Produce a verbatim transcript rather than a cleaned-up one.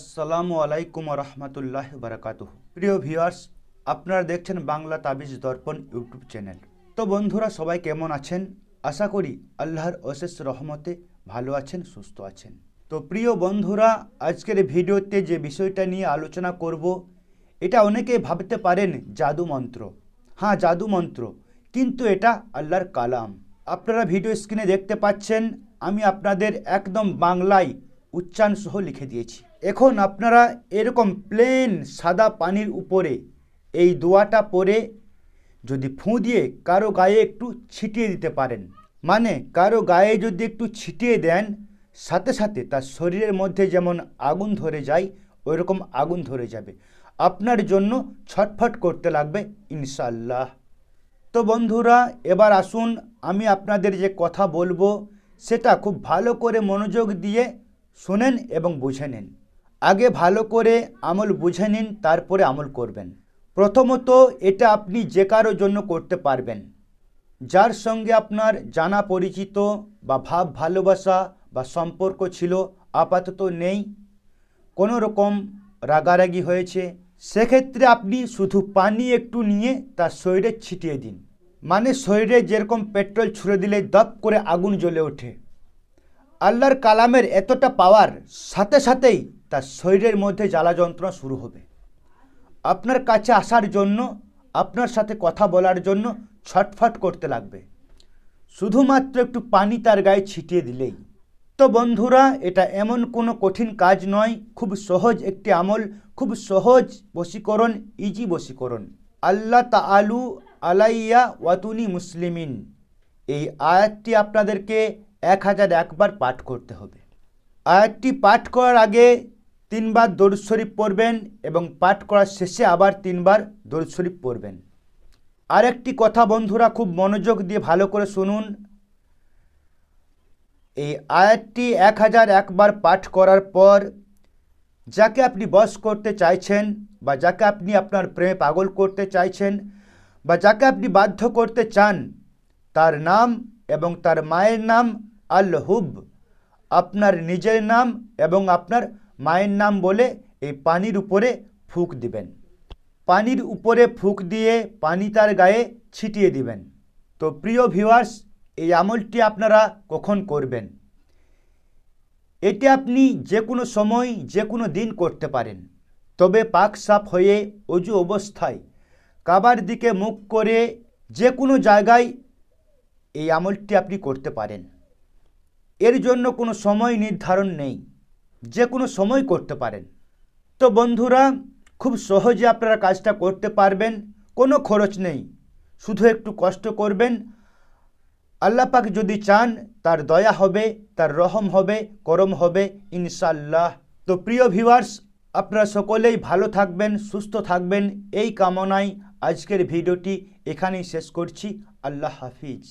আসসালামু আলাইকুম ওয়া রাহমাতুল্লাহি ওয়া বারাকাতুহু। প্রিয় ভিউয়ার্স, আপনারা দেখছেন বাংলা তাবিজ দর্পণ ইউটিউব চ্যানেল। তো বন্ধুরা, সবাই কেমন আছেন? আশা করি আল্লাহর অশেষ রহমতে ভালো আছেন, সুস্থ আছেন। তো প্রিয় বন্ধুরা, আজকের ভিডিওতে যে বিষয়টা নিয়ে আলোচনা করব, এটা অনেকেই ভাবতে পারেন জাদু মন্ত্র। হ্যাঁ, জাদু মন্ত্র, কিন্তু এটা আল্লাহর কালাম। আপনারা ভিডিও স্ক্রিনে দেখতে পাচ্ছেন, আমি আপনাদের একদম বাংলায় উচ্চারণ সহ লিখে দিয়েছি। এখন আপনারা এরকম প্লেন সাদা পানির উপরে এই দোয়াটা পরে যদি ফুঁ দিয়ে কারো গায়ে একটু ছিটিয়ে দিতে পারেন, মানে কারো গায়ে যদি একটু ছিটিয়ে দেন, সাথে সাথে তার শরীরের মধ্যে যেমন আগুন ধরে যায়, ওই রকম আগুন ধরে যাবে, আপনার জন্য ছটফট করতে লাগবে ইনশাআল্লাহ। তো বন্ধুরা, এবার আসুন আমি আপনাদের যে কথা বলবো সেটা খুব ভালো করে মনোযোগ দিয়ে শোনেন এবং বুঝে নিন। আগে ভালো করে আমল বুঝে নিন, তারপরে আমল করবেন। প্রথমত, এটা আপনি যে কারো জন্য করতে পারবেন, যার সঙ্গে আপনার জানা পরিচিত বা ভাব ভালোবাসা বা সম্পর্ক ছিল, আপাতত নেই, কোনো রকম রাগারাগি হয়েছে, সেক্ষেত্রে আপনি শুধু পানি একটু নিয়ে তার শরীরে ছিটিয়ে দিন। মানে শরীরে যেরকম পেট্রোল ছুঁড়ে দিলে দপ করে আগুন জ্বলে ওঠে, আল্লাহর কালামের এতটা পাওয়ার, সাথে সাথেই তার শরীরের মধ্যে জ্বালা যন্ত্রণা শুরু হবে। আপনার কাছে আসার জন্য, আপনার সাথে কথা বলার জন্য ছটফট করতে লাগবে, শুধুমাত্র একটু পানি তার গায়ে ছিটিয়ে দিলেই। তো বন্ধুরা, এটা এমন কোনো কঠিন কাজ নয়, খুব সহজ একটি আমল, খুব সহজ বশীকরণ, ইজি বশীকরণ। আল্লাহ তাআলু আলাইয়া ওয়াতুনি মুসলিমিন, এই আয়াতটি আপনাদেরকে এক হাজার একবার পাঠ করতে হবে। আয়াতটি পাঠ করার আগে তিনবার দরুদ শরীফ পড়বেন এবং পাঠ করার শেষে আবার তিনবার দরুদ শরীফ পড়বেন। আর একটি কথা বন্ধুরা, খুব মনোযোগ দিয়ে ভালো করে শুনুন। এই আয়াতটি এক হাজার একবার পাঠ করার পর যাকে আপনি বশ করতে চাইছেন, বা যাকে আপনি আপনার প্রেমে পাগল করতে চাইছেন, বা যাকে আপনি বাধ্য করতে চান, তার নাম এবং তার মায়ের নাম আল হুব, আপনার নিজের নাম এবং আপনার মায়ের নাম বলে এই পানির উপরে ফুঁক দিবেন। পানির উপরে ফুঁক দিয়ে পানি তার গায়ে ছিটিয়ে দিবেন। তো প্রিয় ভিউয়ার্স, এই আমলটি আপনারা কখন করবেন? এটি আপনি যে কোনো সময়, যে কোনো দিন করতে পারেন, তবে পাক সাফ হয়ে অজু অবস্থায় কাবার দিকে মুখ করে যে কোনো জায়গায় এই আমলটি আপনি করতে পারেন। এর জন্য কোনো সময় নির্ধারণ নেই, যে কোনো সময় করতে পারেন। তো বন্ধুরা, খুব সহজে আপনারা কাজটা করতে পারবেন, কোনো খরচ নেই, শুধু একটু কষ্ট করবেন। আল্লাহ পাক যদি চান, তার দয়া হবে, তার রহম হবে, করম হবে ইনশাআল্লাহ। তো প্রিয় ভিউয়ার্স, আপনারা সকলেই ভালো থাকবেন, সুস্থ থাকবেন, এই কামনায় আজকের ভিডিওটি এখানেই শেষ করছি। আল্লাহ হাফিজ।